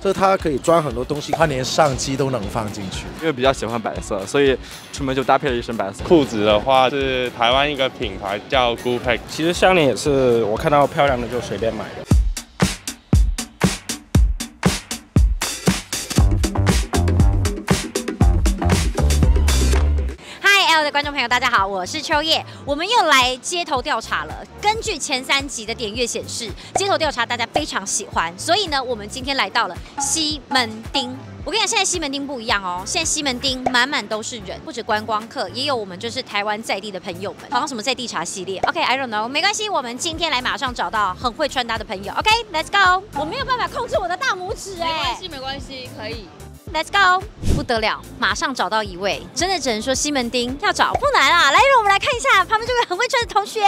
这它可以装很多东西，它连相机都能放进去。因为比较喜欢白色，所以出门就搭配了一身白色。裤子的话是台湾一个品牌叫 Goopack， 其实项链也是我看到漂亮的就随便买的。 观众朋友，大家好，我是秋叶，我们又来街头调查了。根据前3集的点阅显示，街头调查大家非常喜欢，所以呢，我们今天来到了西门町。我跟你讲，现在西门町不一样哦，现在西门町满满都是人，不止观光客，也有我们就是台湾在地的朋友们，好像什么在地茶系列。OK，I don't know， 没关系，我们今天来马上找到很会穿搭的朋友。OK，Let's go。我没有办法控制我的大拇指，没关系，没关系，可以。 Let's go， 不得了，马上找到一位，真的只能说西门町要找不难啊！来，让我们来看一下旁边这位很会穿的同学，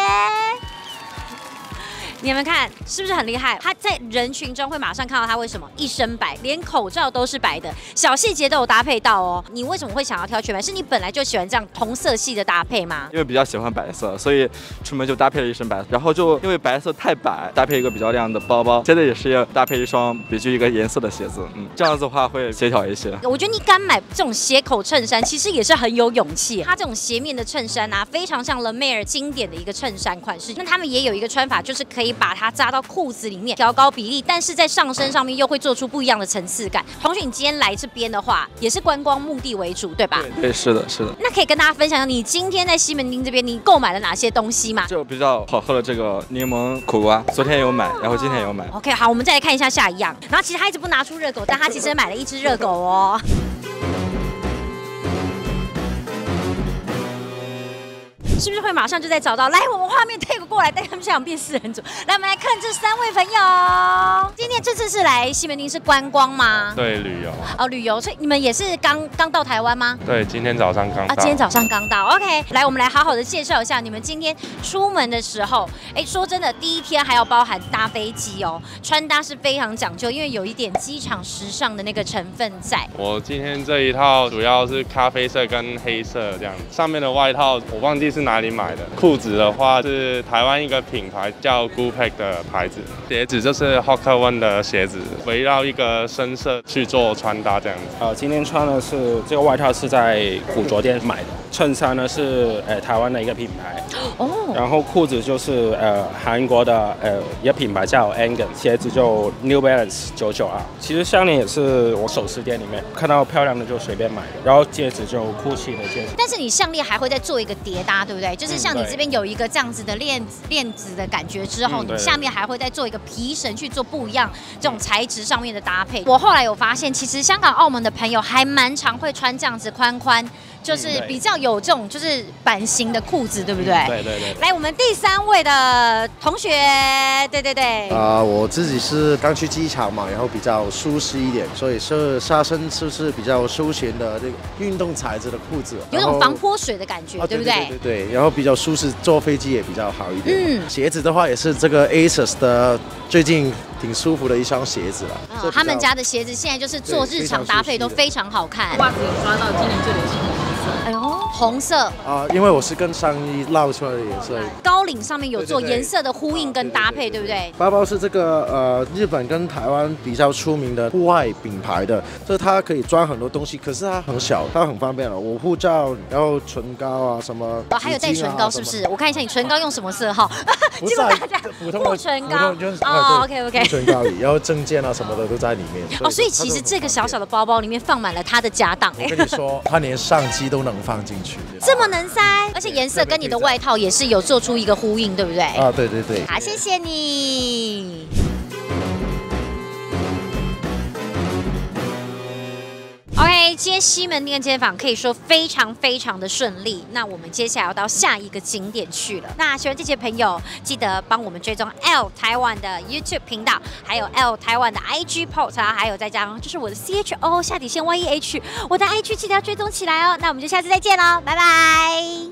你们看是不是很厉害？他在人群中会马上看到他，为什么一身白，连口罩都是白的，小细节都有搭配到哦。你为什么会想要挑全白？是你本来就喜欢这样同色系的搭配吗？因为比较喜欢白色，所以出门就搭配了一身白色，然后就因为白色太白，搭配一个比较亮的包包，现在也是要搭配一双别具一个颜色的鞋子，这样子的话会协调一些。我觉得你敢买这种斜口衬衫，其实也是很有勇气。它这种斜面的衬衫啊，非常像 e Mer 经典的一个衬衫款式。那他们也有一个穿法，就是可以 把它扎到裤子里面，调高比例，但是在上身上面又会做出不一样的层次感。同学，你今天来这边的话，也是观光目的为主，对吧？对，是的，是的。那可以跟大家分享，你今天在西门町这边，你购买了哪些东西吗？就比较好喝的这个柠檬苦瓜，昨天有买，然后今天有买。OK， 好，我们再来看一下下一样。然后其实他一直不拿出热狗，但他其实买了一只热狗哦。是不是会马上就在找到？来，我们画面退过来，带他们现场变4人组。来，我们来看这3位朋友。今天这次是来西门町是观光吗？对，旅游。哦，旅游，所以你们也是刚到台湾吗？对，今天早上刚到。啊，今天早上刚到。OK， 来，我们来好好的介绍一下你们今天出门的时候。哎，说真的，第一天还要包含搭飞机哦，穿搭是非常讲究，因为有一点机场时尚的那个成分在。我今天这一套主要是咖啡色跟黑色这样，上面的外套我忘记是哪里买的。裤子的话是台湾一个品牌叫 Goopack 的牌子，鞋子就是 Hawker One 的鞋子，围绕一个深色去做穿搭这样子。今天穿的是这个外套是在古着店买的，衬衫呢是台湾的一个品牌，哦，然后裤子就是韩国的一个品牌叫 Angen， 鞋子就 New Balance 992。其实项链也是我首饰店里面看到漂亮的就随便买，然后戒指就 Gucci 的戒指。但是你项链还会再做一个叠搭，对不对？ 对，就是像你这边有一个这样子的链子的感觉之后，你下面还会再做一个皮绳去做不一样这种材质上面的搭配。我后来有发现，其实香港、澳门的朋友还蛮常会穿这样子宽，就是比较有这种就是版型的裤子，对不对？对对对。来，我们第3位的同学，对对对。我自己是刚去机场嘛，然后比较舒适一点，所以是下身就是比较休闲的这个运动材质的裤子，有种防泼水的感觉，对不对？对对对。 然后比较舒适，坐飞机也比较好一点。鞋子的话也是这个 ASUS 的，最近挺舒服的一双鞋子了。他们家的鞋子现在就是做日常搭配都非常好看。袜子有抓到今年最流行的颜色，哎呦，红色啊，因为我是跟上衣烙出来的颜色。高领上面有做颜色的呼应跟搭配，对不对？包包是这个日本跟台湾比较出名的户外品牌的，就是它可以装很多东西，可是它很小，它很方便了。我护照，然后唇膏啊什么。 还有带唇膏是不是？我看一下你唇膏用什么色号。结果大家护唇膏哦 ，OK， 唇膏里，然后证件啊什么的都在里面。哦，所以其实这个小小的包包里面放满了他的家当。我跟你说，他连相机都能放进去，这么能塞，而且颜色跟你的外套也是有做出一个呼应，对不对？啊，对对对。好，谢谢你。 OK， 今天西门町的街访可以说非常的顺利。那我们接下来要到下一个景点去了。那喜欢这些朋友，记得帮我们追踪 L 台湾的 YouTube 频道，还有 L 台湾的 IG post 啊，还有再加上就是我的 CHO 下底线 YEH， 我的 IG 记得要追踪起来哦。那我们就下次再见喽，拜拜。